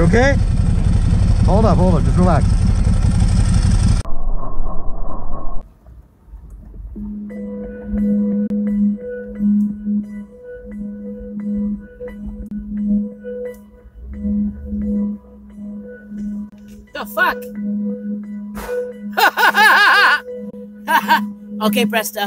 You okay? Hold up, just relax. The fuck? Okay, Presta.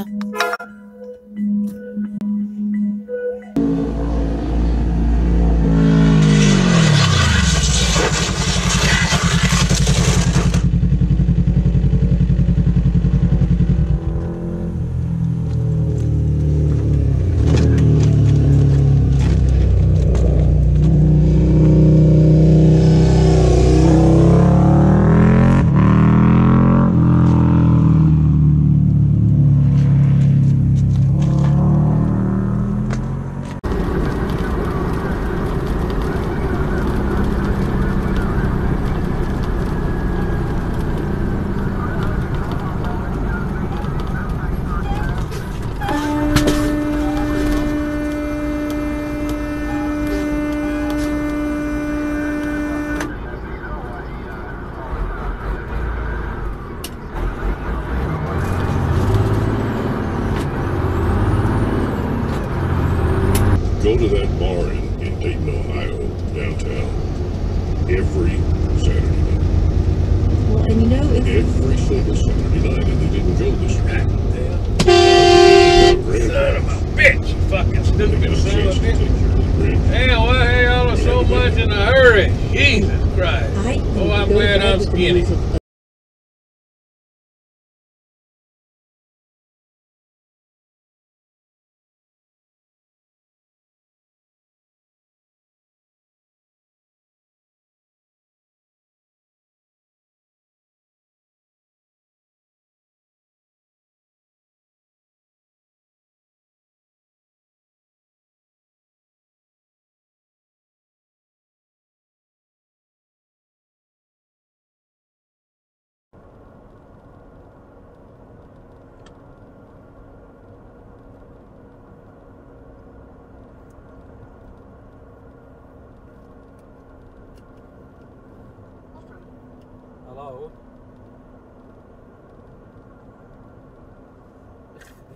Every Saturday night. Well, and you know, every single Saturday night, and they didn't go this night. Son of a bitch, you fucking stupid son of a bitch. Hey, why hey, y'all are so much in a hurry? Jesus Christ. Oh, I'm glad I'm skinny.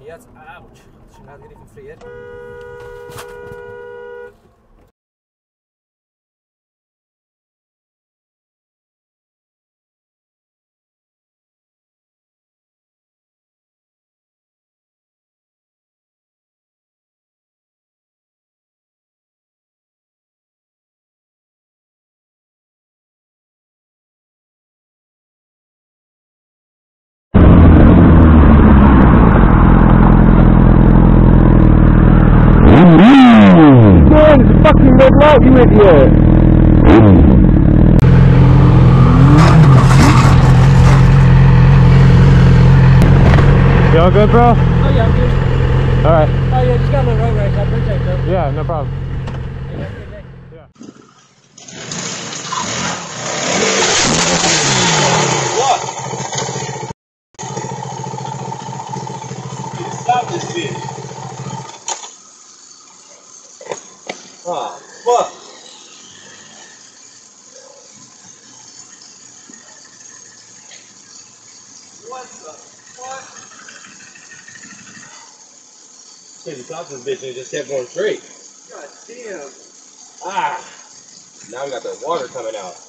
Jetzt, ouch, schon hat nicht gefriert. Fucking red light, you idiot! You all good, bro? Oh yeah, I'm good. Alright. Oh yeah, just got my road race, I appreciate that. Yeah, no problem. Yeah. What? You stop this bitch. Oh, fuck. What the fuck? Dude, you stopped this bitch and it just kept going straight. God damn. Ah. Now we got the water coming out.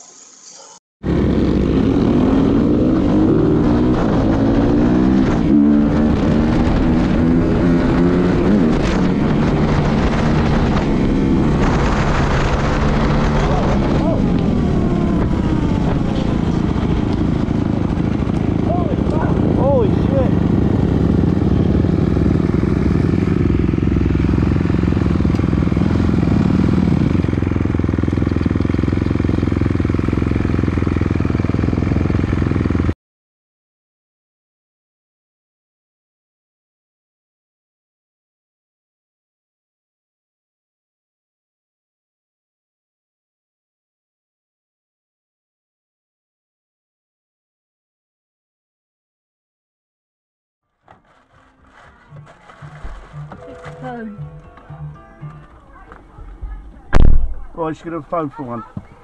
Well, I should get a phone for one.